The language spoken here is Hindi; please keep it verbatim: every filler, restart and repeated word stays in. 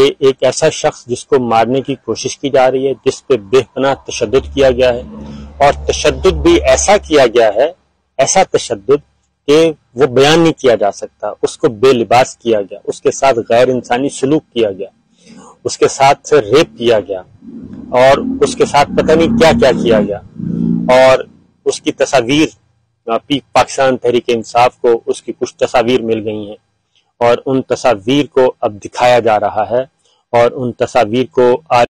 कि एक ऐसा शख्स जिसको मारने की कोशिश की जा रही है, जिस पे बेपनाह तशद्दुद किया गया है, और तशद्दुद भी ऐसा किया गया है, ऐसा तशद्दुद कि वो बयान नहीं किया जा सकता। उसको बेलिबास किया गया, उसके साथ गैर इंसानी सलूक किया गया, उसके साथ रेप किया गया और उसके साथ पता नहीं क्या क्या किया गया। और उसकी तस्वीर पाकिस्तान तहरीक इंसाफ को उसकी कुछ तस्वीर मिल गई हैं और उन तस्वीर को अब दिखाया जा रहा है और उन तस्वीर को आज